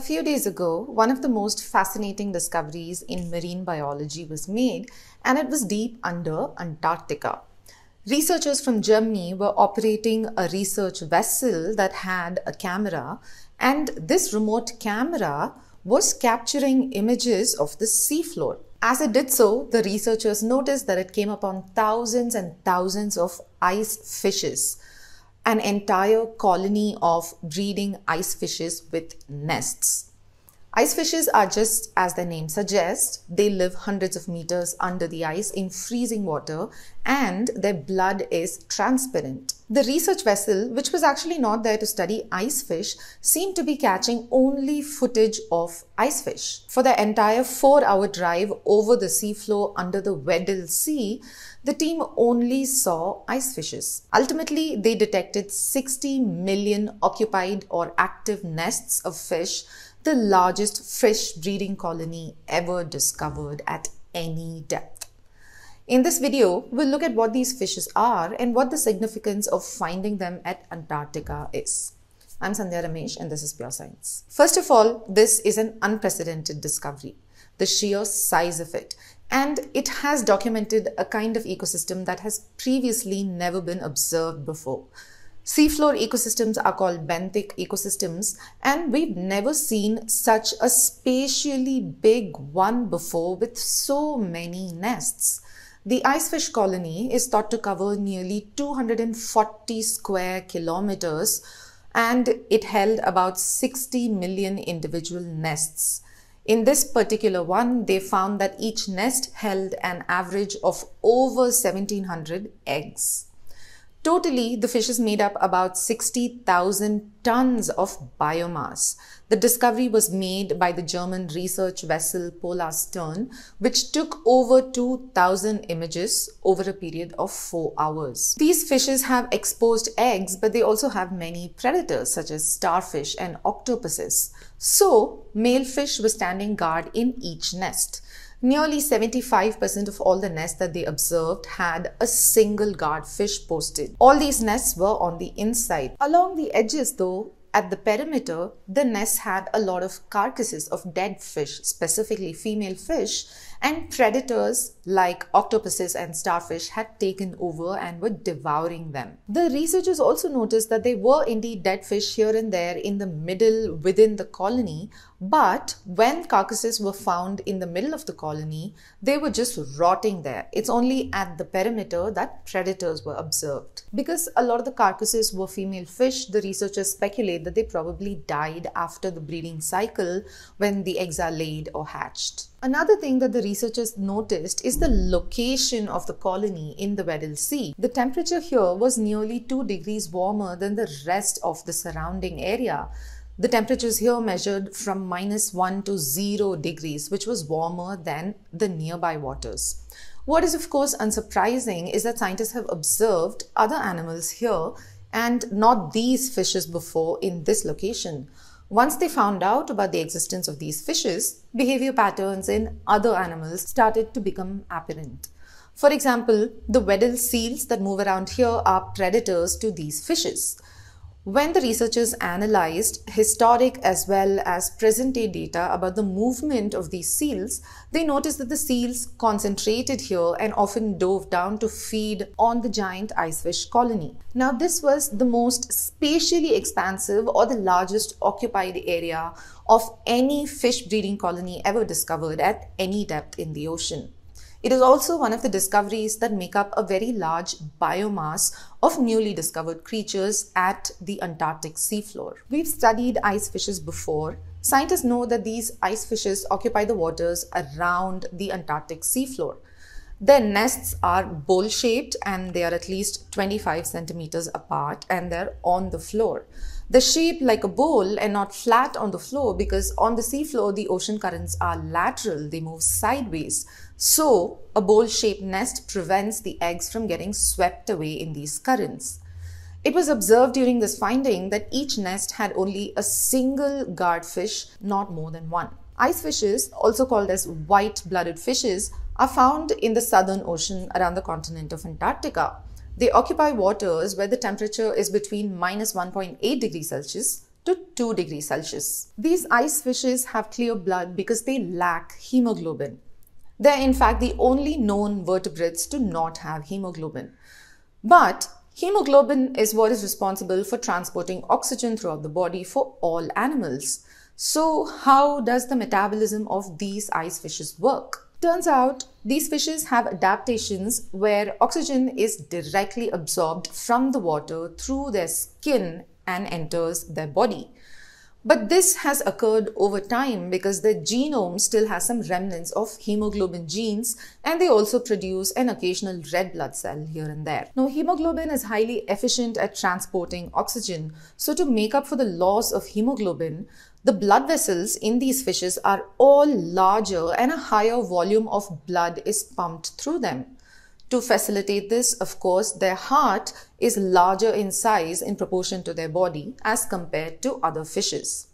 A few days ago, one of the most fascinating discoveries in marine biology was made, and it was deep under Antarctica. Researchers from Germany were operating a research vessel that had a camera, and this remote camera was capturing images of the seafloor. As it did so, the researchers noticed that it came upon thousands and thousands of ice fishes. An entire colony of breeding ice fishes with nests. Ice fishes are, just as their name suggests, they live hundreds of meters under the ice in freezing water, and their blood is transparent. The research vessel, which was actually not there to study ice fish, seemed to be catching only footage of ice fish. For the entire 4-hour drive over the seafloor under the Weddell Sea, the team only saw ice fishes. Ultimately, they detected 60 million occupied or active nests of fish, the largest fish breeding colony ever discovered at any depth. In this video, we'll look at what these fishes are and what the significance of finding them at Antarctica is. I'm Sandhya Ramesh, and this is Pure Science. First of all, this is an unprecedented discovery, the sheer size of it. And it has documented a kind of ecosystem that has previously never been observed before. Seafloor ecosystems are called benthic ecosystems, and we've never seen such a spatially big one before with so many nests. The icefish colony is thought to cover nearly 240 square kilometers, and it held about 60 million individual nests. In this particular one, they found that each nest held an average of over 1,700 eggs. Totally, the fishes made up about 60,000 tons of biomass. The discovery was made by the German research vessel Polarstern, which took over 2,000 images over a period of 4 hours. These fishes have exposed eggs, but they also have many predators such as starfish and octopuses. So, male fish were standing guard in each nest. Nearly 75% of all the nests that they observed had a single guard fish posted. All these nests were on the inside. Along the edges though, at the perimeter, the nests had a lot of carcasses of dead fish, specifically female fish, and predators like octopuses and starfish had taken over and were devouring them. The researchers also noticed that there were indeed dead fish here and there in the middle within the colony, but when carcasses were found in the middle of the colony, they were just rotting there. It's only at the perimeter that predators were observed. Because a lot of the carcasses were female fish, the researchers speculate that they probably died after the breeding cycle when the eggs are laid or hatched. Another thing that the researchers noticed is the location of the colony in the Weddell Sea. The temperature here was nearly 2 degrees warmer than the rest of the surrounding area. The temperatures here measured from -1 to 0 degrees, which was warmer than the nearby waters. What is of course unsurprising is that scientists have observed other animals here and not these fishes before in this location. Once they found out about the existence of these fishes, behavior patterns in other animals started to become apparent. For example, the Weddell seals that move around here are predators to these fishes. When the researchers analyzed historic as well as present-day data about the movement of these seals, they noticed that the seals concentrated here and often dove down to feed on the giant icefish colony. Now, this was the most spatially expansive or the largest occupied area of any fish breeding colony ever discovered at any depth in the ocean. It is also one of the discoveries that make up a very large biomass of newly discovered creatures at the Antarctic seafloor. We've studied ice fishes before. Scientists know that these ice fishes occupy the waters around the Antarctic seafloor. Their nests are bowl-shaped, and they are at least 25 centimeters apart, and they're on the floor. They're shaped like a bowl and not flat on the floor because on the seafloor, the ocean currents are lateral, they move sideways. So, a bowl-shaped nest prevents the eggs from getting swept away in these currents. It was observed during this finding that each nest had only a single guard fish, not more than one. Ice fishes, also called as white-blooded fishes, are found in the Southern Ocean around the continent of Antarctica. They occupy waters where the temperature is between -1.8 degrees Celsius to 2 degrees Celsius. These ice fishes have clear blood because they lack hemoglobin. They are in fact the only known vertebrates to not have hemoglobin. But hemoglobin is what is responsible for transporting oxygen throughout the body for all animals. So how does the metabolism of these ice fishes work? Turns out these fishes have adaptations where oxygen is directly absorbed from the water through their skin and enters their body. But this has occurred over time because their genome still has some remnants of hemoglobin genes, and they also produce an occasional red blood cell here and there. Now, hemoglobin is highly efficient at transporting oxygen, so to make up for the loss of hemoglobin, the blood vessels in these fishes are all larger and a higher volume of blood is pumped through them. To facilitate this, of course, their heart is larger in size in proportion to their body as compared to other fishes.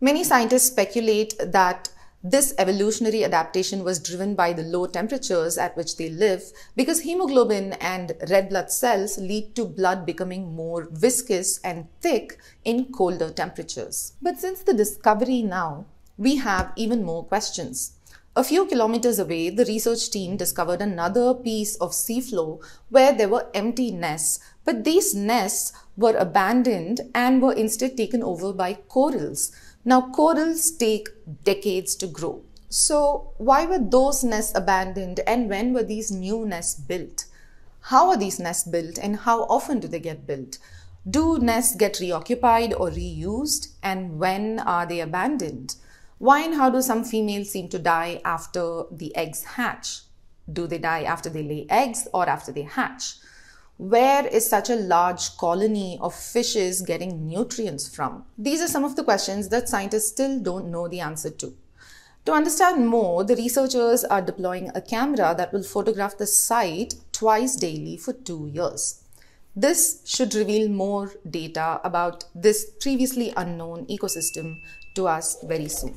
Many scientists speculate that this evolutionary adaptation was driven by the low temperatures at which they live, because hemoglobin and red blood cells lead to blood becoming more viscous and thick in colder temperatures. But since the discovery now, we have even more questions. A few kilometers away, the research team discovered another piece of seafloor where there were empty nests, but these nests were abandoned and were instead taken over by corals. Now, corals take decades to grow. So why were those nests abandoned, and when were these new nests built? How are these nests built, and how often do they get built? Do nests get reoccupied or reused, and when are they abandoned? Why and how do some females seem to die after the eggs hatch? Do they die after they lay eggs or after they hatch? Where is such a large colony of fishes getting nutrients from? These are some of the questions that scientists still don't know the answer to. To understand more, the researchers are deploying a camera that will photograph the site twice daily for 2 years. This should reveal more data about this previously unknown ecosystem to us very soon.